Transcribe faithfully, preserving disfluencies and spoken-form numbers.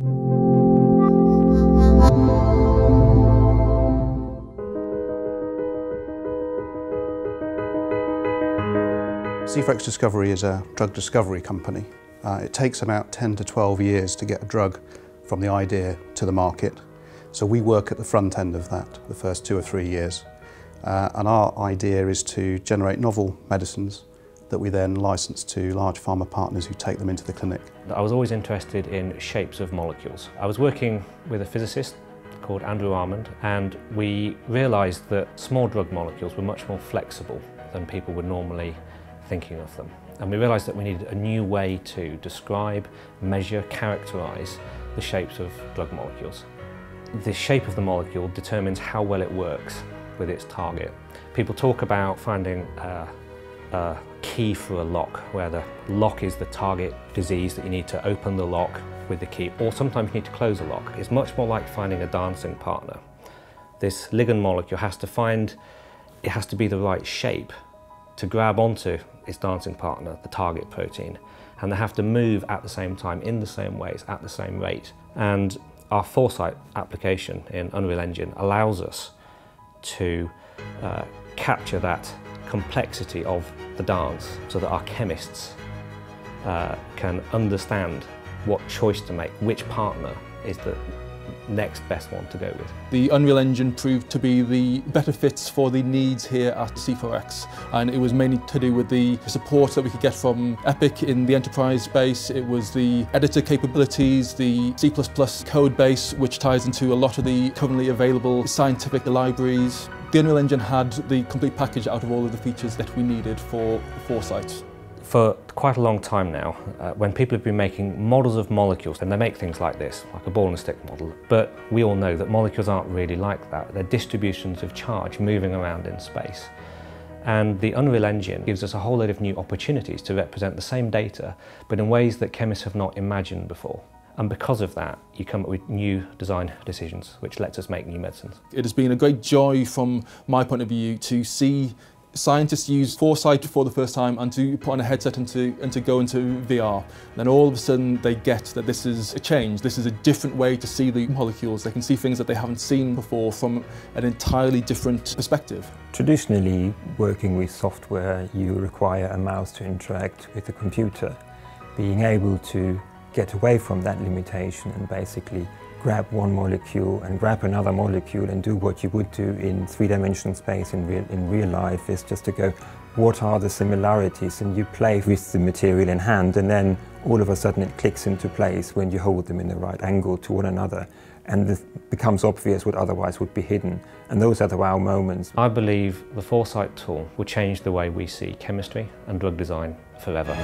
C four X Discovery is a drug discovery company. Uh, it takes about ten to twelve years to get a drug from the idea to the market. So we work at the front end of that, the first two or three years. Uh, and our idea is to generate novel medicines that we then license to large pharma partners who take them into the clinic. I was always interested in shapes of molecules. I was working with a physicist called Andrew Armand, and we realised that small drug molecules were much more flexible than people would normally thinking of them. And we realised that we needed a new way to describe, measure, characterise the shapes of drug molecules. The shape of the molecule determines how well it works with its target. People talk about finding a, a key for a lock, where the lock is the target disease that you need to open the lock with the key, or sometimes you need to close a lock. It's much more like finding a dancing partner. This ligand molecule has to find, it has to be the right shape to grab onto its dancing partner, the target protein, and they have to move at the same time, in the same ways, at the same rate. And our Foresight application in Unreal Engine allows us to uh, capture that complexity of the dance so that our chemists uh, can understand what choice to make, which partner is the next best one to go with. The Unreal Engine proved to be the better fits for the needs here at C four X, and it was mainly to do with the support that we could get from Epic in the enterprise space. It was the editor capabilities, the C plus plus code base, which ties into a lot of the currently available scientific libraries. The Unreal Engine had the complete package out of all of the features that we needed for Foresight. For quite a long time now, uh, when people have been making models of molecules, and they make things like this, like a ball and stick model, but we all know that molecules aren't really like that. They're distributions of charge moving around in space. And the Unreal Engine gives us a whole load of new opportunities to represent the same data, but in ways that chemists have not imagined before. And because of that, you come up with new design decisions, which lets us make new medicines. It has been a great joy from my point of view to see scientists use Foresight for the first time and to put on a headset and to, and to go into V R. And then all of a sudden they get that this is a change, this is a different way to see the molecules. They can see things that they haven't seen before from an entirely different perspective. Traditionally, working with software, you require a mouse to interact with the computer. Being able to get away from that limitation and basically grab one molecule and grab another molecule and do what you would do in three-dimensional space in real, in real life is just to go, what are the similarities? And you play with the material in hand, and then all of a sudden it clicks into place when you hold them in the right angle to one another, and it becomes obvious what otherwise would be hidden. And those are the wow moments. I believe the Foresight tool will change the way we see chemistry and drug design forever.